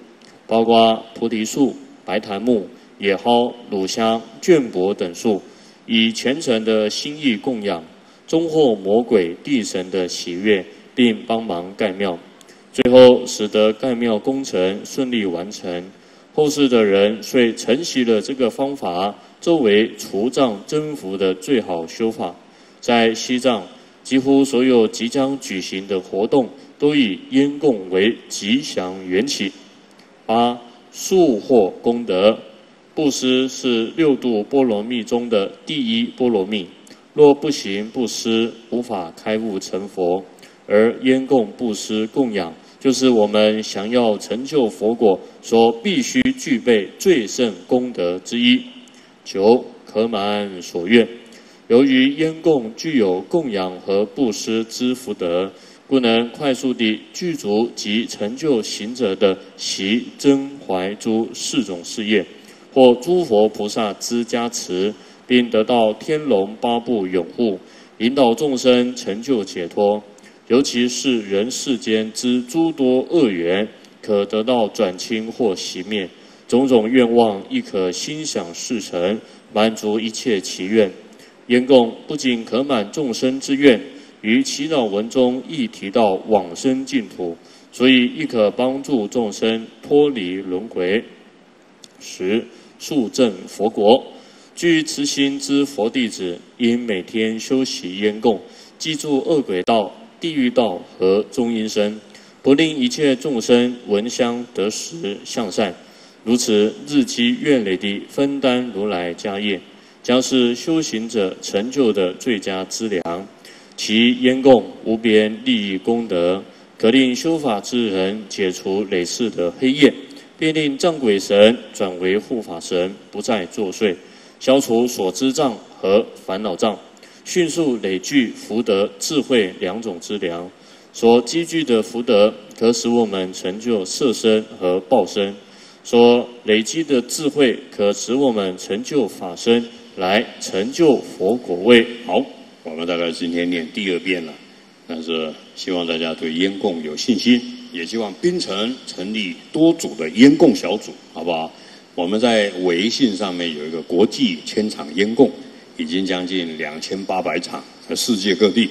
包括菩提树、白檀木、野蒿、乳香、绢帛等树，以虔诚的心意供养，终获魔鬼地神的喜悦，并帮忙盖庙，最后使得盖庙工程顺利完成。后世的人遂承袭了这个方法，作为除障增福的最好修法。 在西藏，几乎所有即将举行的活动都以烟供为吉祥缘起。八、速获功德，布施是六度波罗蜜中的第一波罗蜜。若不行布施，无法开悟成佛。而烟供布施供养，就是我们想要成就佛果所必须具备最胜功德之一。九、可满所愿。 由于烟供具有供养和布施之福德，故能快速地具足及成就行者的习、真、怀、诸四种事业，获诸佛菩萨之加持，并得到天龙八部拥护，引导众生成就解脱。尤其是人世间之诸多恶缘，可得到转轻或熄灭，种种愿望亦可心想事成，满足一切祈愿。 烟供不仅可满众生之愿，于祈祷文中亦提到往生净土，所以亦可帮助众生脱离轮回。十、速证佛国，具慈心之佛弟子，应每天修习烟供，记住恶鬼道、地狱道和中阴身，不令一切众生闻香得食向善，如此日积月累地分担如来家业。 将是修行者成就的最佳资粮，其烟供无边利益功德，可令修法之人解除累世的黑夜，并令障鬼神转为护法神，不再作祟，消除所知障和烦恼障，迅速累聚福德、智慧两种资粮。所积聚的福德，可使我们成就色身和报身；所累积的智慧，可使我们成就法身。 来成就佛果位。好，我们大概今天念第二遍了，但是希望大家对烟供有信心，也希望槟城成立多组的烟供小组，好不好？我们在微信上面有一个国际千场烟供，已经将近2800场，在世界各地。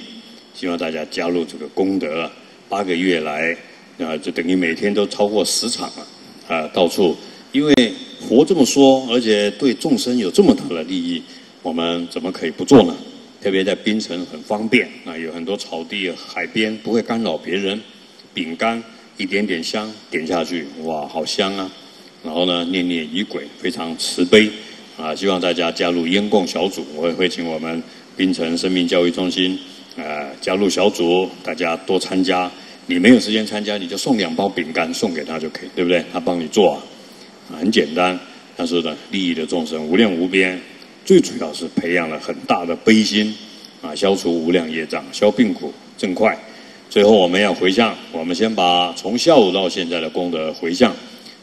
希望大家加入这个功德啊，8个月来啊，就等于每天都超过10场了啊，到处。因为佛这么说，而且对众生有这么大的利益，我们怎么可以不做呢？特别在槟城很方便啊，有很多草地、海边，不会干扰别人。饼干一点点香点下去，哇，好香啊！然后呢，念念仪轨，非常慈悲啊！希望大家加入烟供小组，我也会请我们槟城生命教育中心加入小组，大家多参加。你没有时间参加，你就送2包饼干送给他就可以，对不对？他帮你做啊。 很简单，但是呢，利益的众生无量无边，最主要是培养了很大的悲心，啊，消除无量业障，消病苦，正快。最后我们要回向，我们先把从下午到现在的功德回向，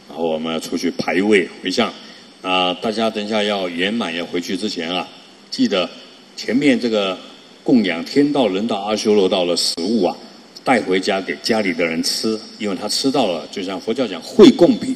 然后我们要出去排位回向。啊，大家等一下要圆满要回去之前啊，记得前面这个供养天道、人道、阿修罗道的食物啊，带回家给家里的人吃，因为他吃到了，就像佛教讲会供品。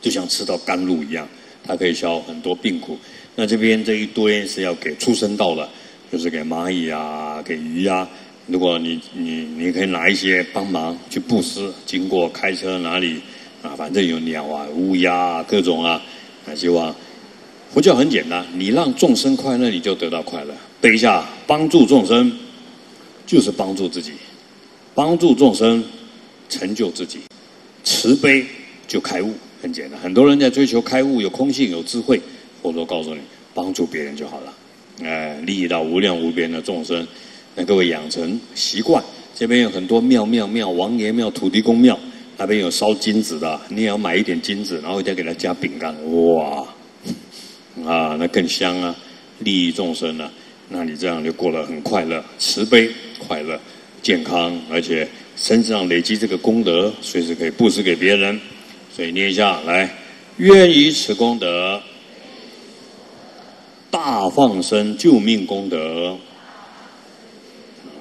就像吃到甘露一样，它可以消很多病苦。那这边这一堆是要给畜生道的，就是给蚂蚁啊，给鱼啊。如果你可以拿一些帮忙去布施，经过开车哪里啊，反正有鸟啊、乌鸦啊各种啊，那希望佛教很简单，你让众生快乐，你就得到快乐。背一下，帮助众生就是帮助自己，帮助众生成就自己，慈悲就开悟。 很简单，很多人在追求开悟，有空性，有智慧。佛陀告诉你，帮助别人就好了，利益到无量无边的众生。那各位养成习惯，这边有很多庙，王爷庙、土地公庙，那边有烧金子的，你也要买一点金子，然后再给他加饼干，哇，啊，那更香啊，利益众生啊，那你这样就过得很快乐，慈悲、快乐、健康，而且身上累积这个功德，随时可以布施给别人。 所以念一下来，愿以此功德大放生救命功德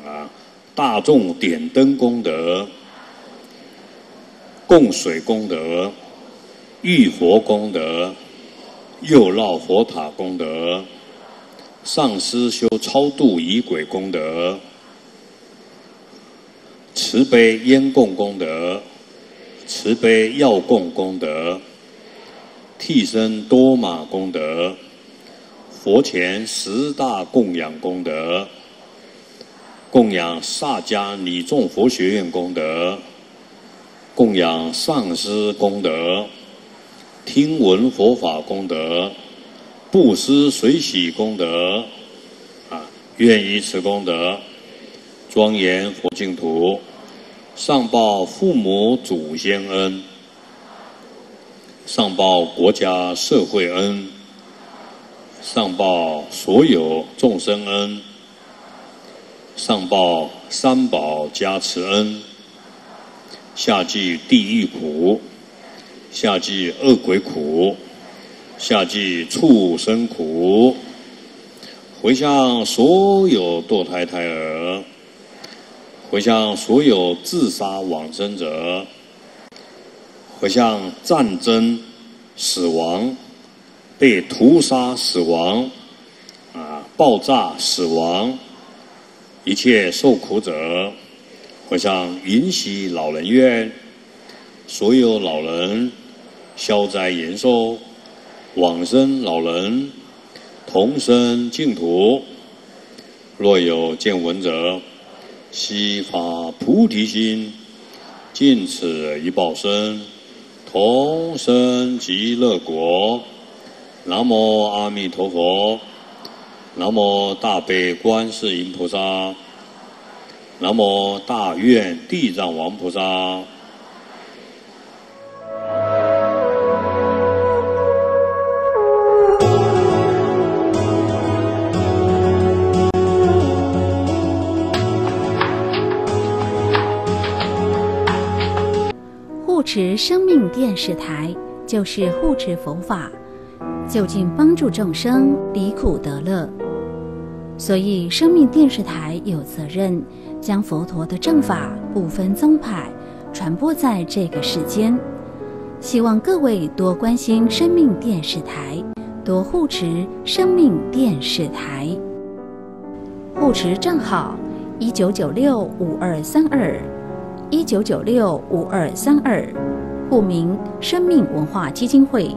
啊，大众点灯功德、供水功德、浴佛功德、右绕佛塔功德、上师修超度仪轨功德、慈悲烟供功德。 慈悲药供功德、替身多玛功德、佛前10大供养功德、供养萨迦尼众佛学院功德、供养上师功德、听闻佛法功德、布施随喜功德，啊，愿以此功德庄严佛净土。 上报父母祖先恩，上报国家社会恩，上报所有众生恩，上报3宝加持恩，下济地狱苦，下济恶鬼苦，下济畜生苦，回向所有堕胎胎儿。 回向所有自杀往生者，回向战争死亡、被屠杀死亡、啊爆炸死亡、一切受苦者，回向云溪老人院所有老人消灾延寿、往生老人同生净土。若有见闻者。 悉发菩提心，尽此一报身，同生极乐国。南无阿弥陀佛，南无大悲观世音菩萨，南无大愿地藏王菩萨。护持生命电视台就是护持佛法，就近帮助众生离苦得乐。所以，生命电视台有责任将佛陀的正法不分宗派传播在这个世间。希望各位多关心生命电视台，多护持生命电视台，护持账号19965232，19965232，户名生命文化基金会。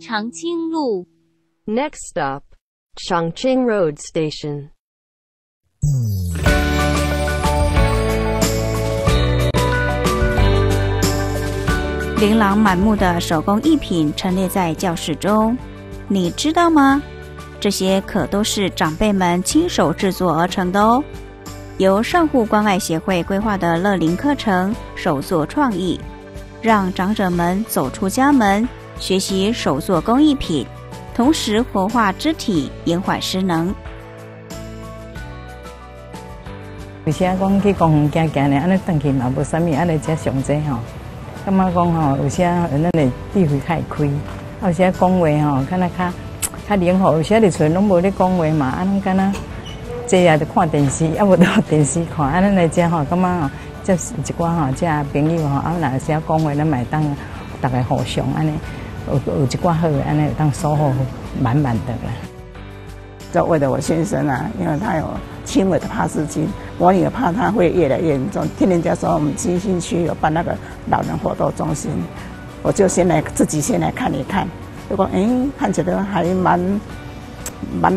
长青路。 Next stop, Changqing Road Station. 琳琅满目的手工艺品陈列在教室中，你知道吗？这些可都是长辈们亲手制作而成的哦。由上户关爱协会规划的乐龄课程手作创意，让长者们走出家门，学习手作工艺品，同时活化肢体，延缓失能。有时啊，讲去公园行行咧，安尼转去嘛无啥物，安尼才上济吼。感觉讲吼，有时啊，咱嘞智慧较会开，有时啊讲话吼，敢若较灵活，有时啊伫厝拢无咧讲话嘛，啊，拢敢若坐啊着看电视，啊无着电视看，啊咱来遮吼，感觉吼，即一寡吼，即朋友吼，啊若有时啊讲话，咱咪当大家互相安尼。有一挂好，安尼当收获满满的啦。就为了我先生啊，因为他有轻微的帕氏菌，我也怕他会越来越严重。听人家说我们基兴区有办那个老人活动中心，我就自己先来看一看。如果看起来还蛮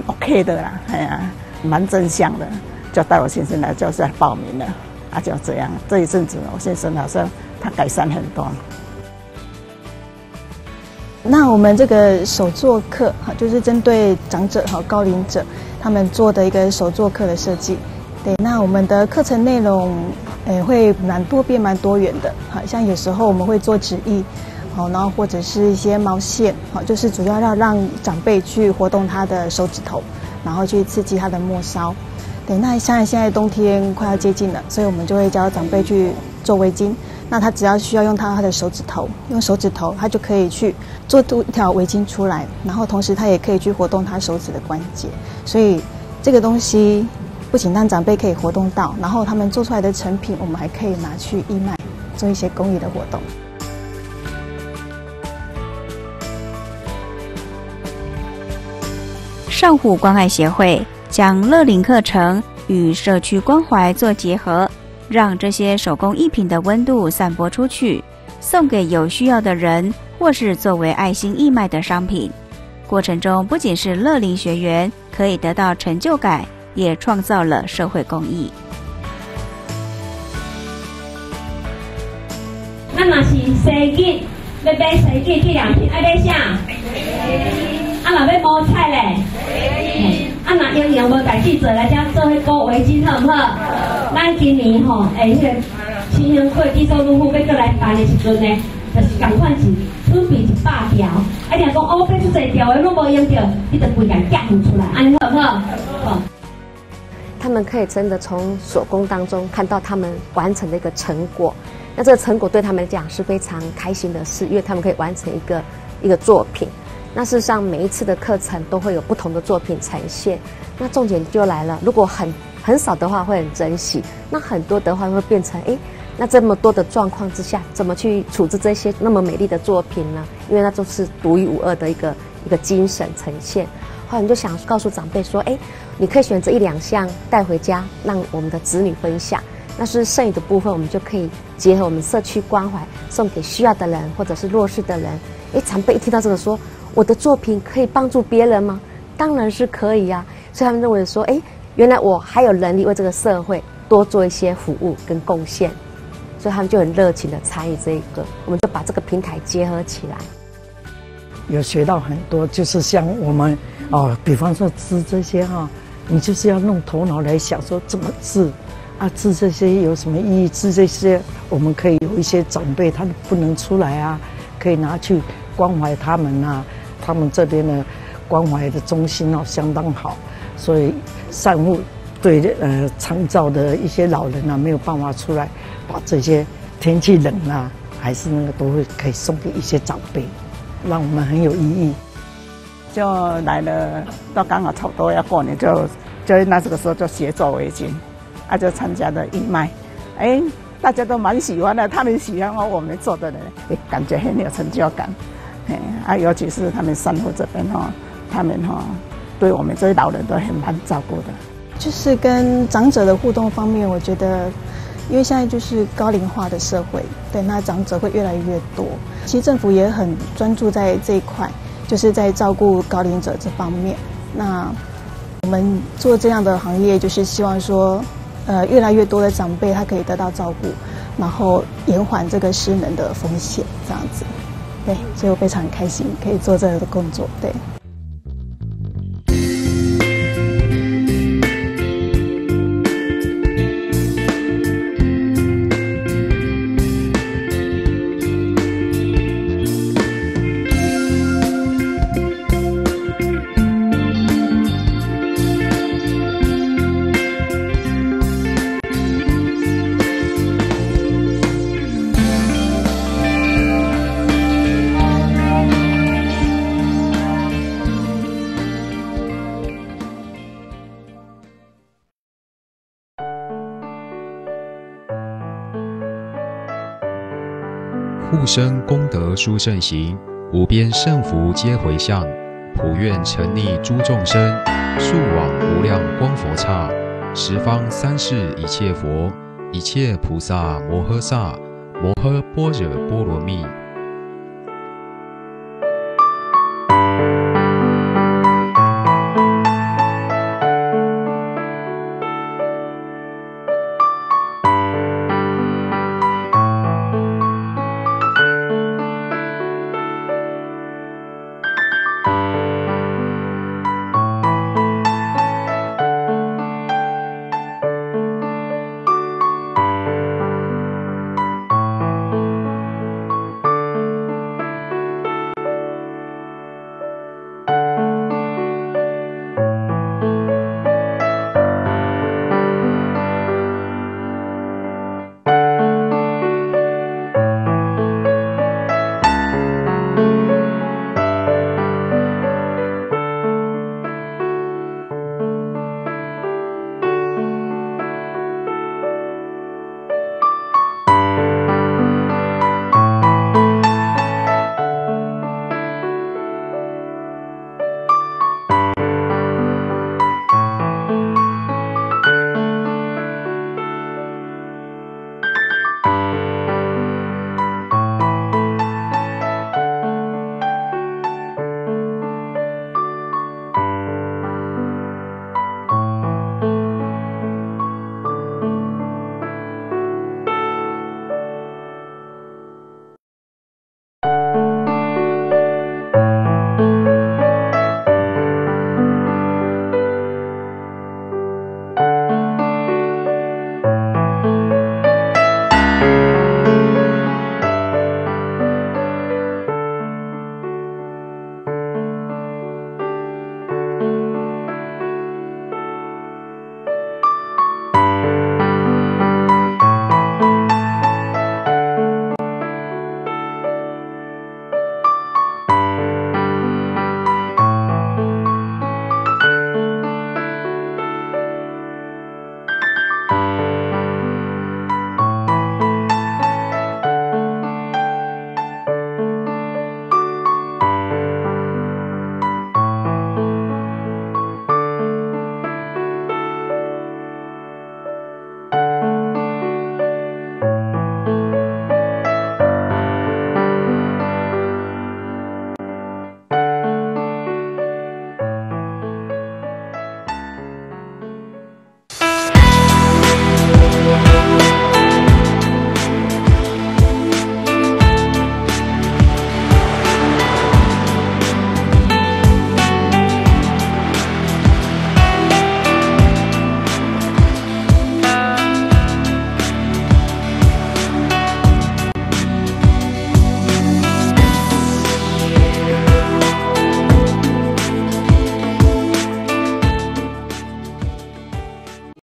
OK 的啦，哎呀，蛮正向的，就带我先生来，就是报名了。啊，就这样，这一阵子我先生好像他改善很多。那我们这个手作课哈，就是针对长者和高龄者他们做的一个手作课的设计。对，那我们的课程内容，会蛮多元的哈。像有时候我们会做纸艺，好，然后或者是一些毛线，好，就是主要要让长辈去活动他的手指头，然后去刺激他的末梢。对，那像现在冬天快要接近了，所以我们就会教长辈去做围巾。那他只要需要用他的手指头，他就可以去做出一条围巾出来，然后同时他也可以去活动他手指的关节。所以这个东西不仅让长辈可以活动到，然后他们做出来的成品，我们还可以拿去义卖，做一些公益的活动。上户关爱协会将乐龄课程与社区关怀做结合。让这些手工艺品的温度散播出去，送给有需要的人，或是作为爱心义卖的商品。过程中不仅是乐龄学员可以得到成就感，也创造了社会公益。那么是西芹，要买西芹这两天爱买啥？啊，若要买菜嘞？啊，若营养无代志做，来遮做迄个围巾好唔好？咱今年吼，迄个新型过低收入户要过来办的时阵呢，就是共款是准备100条。啊，听讲我变出侪条的，拢无用着，你得规家夹唔出来，安尼好唔好？好。他们可以真的从手工当中看到他们完成的一个成果，那这个成果对他们来讲是非常开心的事，因为他们可以完成一个作品。那事实上，每一次的课程都会有不同的作品呈现。那重点就来了，如果很少的话，会很珍惜；那很多的话，会变成那这么多的状况之下，怎么去处置这些那么美丽的作品呢？因为那都是独一无二的一个精神呈现。后来你就想告诉长辈说：你可以选择1-2项带回家，让我们的子女分享。那是剩余的部分，我们就可以结合我们社区关怀，送给需要的人或者是弱势的人。长辈一听到这个说。我的作品可以帮助别人吗？当然是可以啊！所以他们认为说，原来我还有能力为这个社会多做一些服务跟贡献，所以他们就很热情的参与这一个，我们就把这个平台结合起来。有学到很多，就是像我们哦，比方说织这些哈、哦，你就是要弄头脑来想说怎么织啊，织这些有什么意义？织这些我们可以有一些长辈他不能出来啊，可以拿去关怀他们啊，他们这边的关怀的中心哦相当好，所以善护对长照的一些老人啊没有办法出来，把这些天气冷啊。 还是那个都会可以送给一些长辈，让我们很有意义。就来了，到刚好差不多要过年，就那这个时候就学做围巾，啊就参加了义卖，哎大家都蛮喜欢的，他们喜欢我们做的人，哎感觉很有成就感，哎啊尤其是他们山后这边哈、哦，他们哈、哦、对我们这些老人都很蛮照顾的。就是跟长者的互动方面，我觉得。 因为现在就是高龄化的社会，对，那长者会越来越多。其实政府也很专注在这一块，就是在照顾高龄者这方面。那我们做这样的行业，就是希望说，越来越多的长辈他可以得到照顾，然后延缓这个失能的风险，这样子。对，所以我非常开心可以做这样的工作。对。 护生功德殊胜行，无边胜福皆回向，普愿沉溺诸众生，速往无量光佛刹，十方三世一切佛，一切菩萨摩诃萨，摩诃般若波罗蜜。